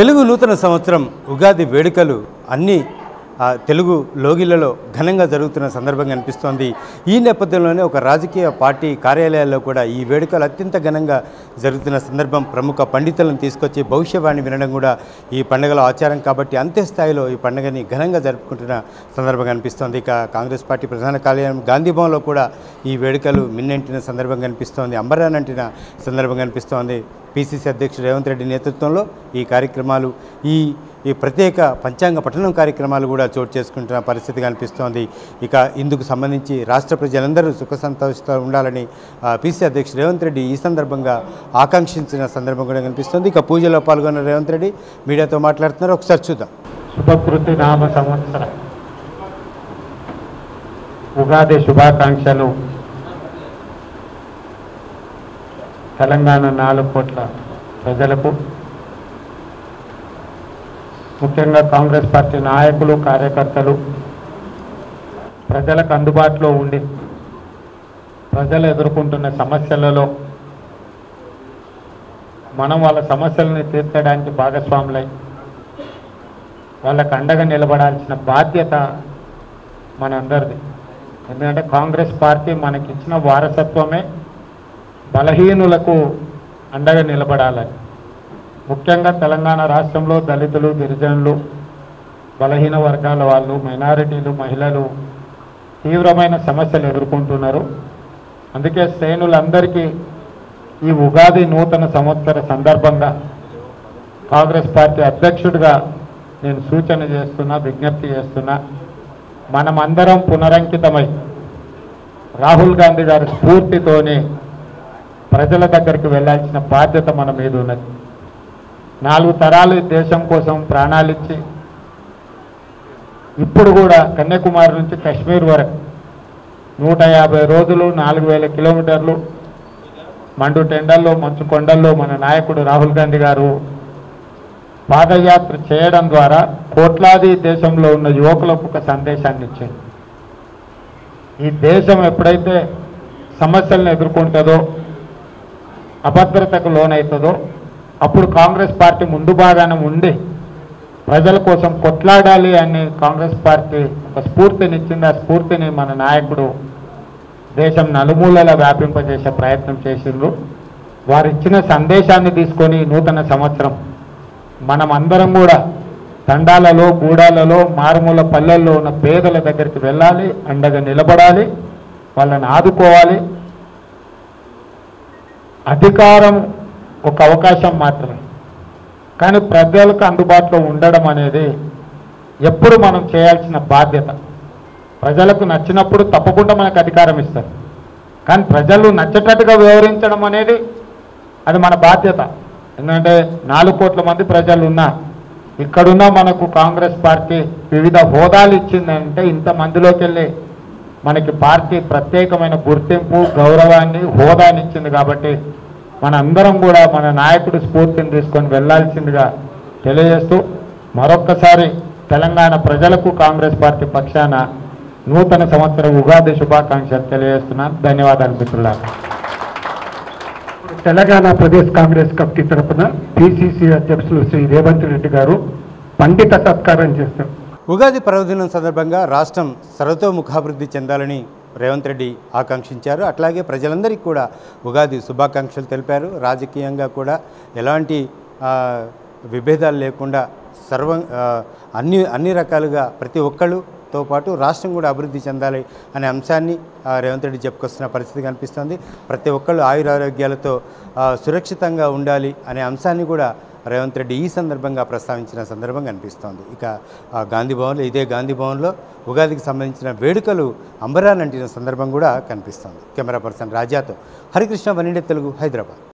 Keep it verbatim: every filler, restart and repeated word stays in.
తెలుగు నూతన సంవత్సరం ఉగాది వేడుకలు అన్ని తెలుగు లోగిలలో ఘనంగా జరుగుతున్న సందర్భం కనిపిస్తోంది। ఈ నేపథ్యంలోనే ఒక రాజకీయ పార్టీ కార్యాలయాల్లో కూడా ఈ వేడుకలు అత్యంత ఘనంగా జరుగుతున్న సందర్భం, ప్రముఖ పండితులను తీసుకొచ్చి భవిష్యవాణి వినడం కూడా ఈ పండుగలో ఆచారం కాబట్టి అంతే స్థాయిలో ఈ పండుగని ఘనంగా జరుపుకుంటున్న సందర్భం కనిపిస్తోంది। ఇక కాంగ్రెస్ పార్టీ ప్రధాన కార్యాలయం గాంధీ భవన్లో కూడా ఈ వేడుకలు మిన్నెంటిన సందర్భం కనిపిస్తోంది, అంబరానంటిన సందర్భం కనిపిస్తోంది। పీసీసీ అధ్యక్షుడు రేవంత్ రెడ్డి నేతృత్వంలో ఈ కార్యక్రమాలు ఈ ఈ ప్రత్యేక పంచాంగ పఠనం కార్యక్రమాలు కూడా చోటు చేసుకుంటున్న పరిస్థితి కనిపిస్తోంది। ఇక ఇందుకు సంబంధించి రాష్ట్ర ప్రజలందరూ సుఖ సంతోషంతో ఉండాలని పీసీసీ అధ్యక్షుడు రేవంత్ రెడ్డి ఈ సందర్భంగా ఆకాంక్షించిన సందర్భం కూడా కనిపిస్తోంది। ఇక పూజలో పాల్గొన్న రేవంత్ రెడ్డి మీడియాతో మాట్లాడుతున్నారు, ఒకసారి చూద్దాం। శుభకృతి నామ సంవత్సర ఉగాది శుభాకాంక్షలు। తెలంగాణ నాలుగు కోట్ల ప్రజలకు, ముఖ్యంగా కాంగ్రెస్ పార్టీ నాయకులు కార్యకర్తలు ప్రజలకు అందుబాటులో ఉండి ప్రజలు ఎదుర్కొంటున్న సమస్యలలో మనం వాళ్ళ సమస్యలను తీర్చడానికి భాగస్వాములై వాళ్ళకు అండగా నిలబడాల్సిన బాధ్యత మనందరిది। ఎందుకంటే కాంగ్రెస్ పార్టీ మనకిచ్చిన వారసత్వమే బలహీనులకు అండగా నిలబడాలని, ముఖ్యంగా తెలంగాణ రాష్ట్రంలో దళితులు, గిరిజనులు, బలహీన వర్గాల వాళ్ళు, మైనారిటీలు, మహిళలు తీవ్రమైన సమస్యలు ఎదుర్కొంటున్నారు। అందుకే శ్రేణులందరికీ ఈ ఉగాది నూతన సంవత్సర సందర్భంగా కాంగ్రెస్ పార్టీ అధ్యక్షుడిగా నేను సూచన చేస్తున్నా, విజ్ఞప్తి చేస్తున్నా, మనమందరం పునరంకితమై రాహుల్ గాంధీ గారి స్ఫూర్తితోనే ప్రజల దగ్గరికి వెళ్లాల్సిన బాధ్యత మన మీద ఉన్నది। నాలుగు తరాలు దేశం కోసం ప్రాణాలిచ్చి ఇప్పుడు కూడా కన్యాకుమారి నుంచి కశ్మీర్ వరకు నూట యాభై రోజులు నాలుగు వేల కిలోమీటర్లు మండు టెండల్లో, మంచు కొండల్లో మన నాయకుడు రాహుల్ గాంధీ గారు పాదయాత్ర చేయడం ద్వారా కోట్లాది దేశంలో ఉన్న యువకులకు ఒక సందేశాన్ని ఇచ్చింది। ఈ దేశం ఎప్పుడైతే సమస్యలను ఎదుర్కొంటుందో, అభద్రతకు లోనవుతుందో అప్పుడు కాంగ్రెస్ పార్టీ ముందు భాగాన ఉండి ప్రజల కోసం కొట్లాడాలి అని కాంగ్రెస్ పార్టీ ఒక స్ఫూర్తినిచ్చింది। ఆ స్ఫూర్తిని మన నాయకుడు దేశం నలుమూలలా వ్యాపింపజేసే ప్రయత్నం చేసిండ్రు। వారు ఇచ్చిన సందేశాన్ని తీసుకొని నూతన సంవత్సరం మనం అందరం కూడా తండాలలో, గూడాలలో, మారుమూల పల్లెల్లో ఉన్న పేదల దగ్గరికి వెళ్ళాలి, అండగా నిలబడాలి, వాళ్ళని ఆదుకోవాలి। అధికారం ఒక అవకాశం మాత్రమే, కానీ ప్రజలకు అందుబాటులో ఉండడం అనేది ఎప్పుడు మనం చేయాల్సిన బాధ్యత। ప్రజలకు నచ్చినప్పుడు తప్పకుండా మనకు అధికారం ఇస్తారు, కానీ ప్రజలు నచ్చేటట్టుగా వ్యవహరించడం అనేది అది మన బాధ్యత। ఎందుకంటే నాలుగు కోట్ల మంది ప్రజలు ఉన్నా ఇక్కడున్నా మనకు కాంగ్రెస్ పార్టీ వివిధ హోదాలు ఇచ్చిందంటే ఇంతమందిలోకి వెళ్ళి మనకి పార్టీ ప్రత్యేకమైన గుర్తింపు, గౌరవాన్ని, హోదానిచ్చింది కాబట్టి మనందరం కూడా మన నాయకుడి స్ఫూర్తిని తీసుకొని వెళ్లాల్సిందిగా తెలియజేస్తూ మరొక్కసారి తెలంగాణ ప్రజలకు కాంగ్రెస్ పార్టీ పక్షాన నూతన సంవత్సర ఉగాది శుభాకాంక్షలు తెలియజేస్తున్నాను। ధన్యవాదాలు మిత్రులారా। తెలంగాణ ప్రదేశ్ కాంగ్రెస్ కమిటీ తరఫున పీసీసీ అధ్యక్షులు శ్రీ రేవంత్ రెడ్డి గారు పండిత సత్కారం చేస్తారు। ఉగాది పర్వదినం సందర్భంగా రాష్ట్రం సర్వతోముఖాభివృద్ధి చెందాలని రేవంత్ రెడ్డి ఆకాంక్షించారు। అట్లాగే ప్రజలందరికీ కూడా ఉగాది శుభాకాంక్షలు తెలిపారు। రాజకీయంగా కూడా ఎలాంటి విభేదాలు లేకుండా సర్వ అన్ని అన్ని రకాలుగా ప్రతి ఒక్కళ్ళతో పాటు రాష్ట్రం కూడా అభివృద్ధి చెందాలి అనే అంశాన్ని రేవంత్ రెడ్డి చెప్పుకొస్తున్న పరిస్థితి కనిపిస్తుంది। ప్రతి ఒక్కళ్ళు ఆయురారోగ్యాలతో సురక్షితంగా ఉండాలి అనే అంశాన్ని కూడా రేవంత్ రెడ్డి ఈ సందర్భంగా ప్రస్తావించిన సందర్భం కనిపిస్తోంది। ఇక గాంధీ భవన్లో, ఇదే గాంధీ భవన్లో ఉగాదికి సంబంధించిన వేడుకలు అంబరానంటిన సందర్భం కూడా కనిపిస్తోంది। కెమెరా పర్సన్ రాజాతో హరికృష్ణ, వన్ ఇండియా తెలుగు, హైదరాబాద్।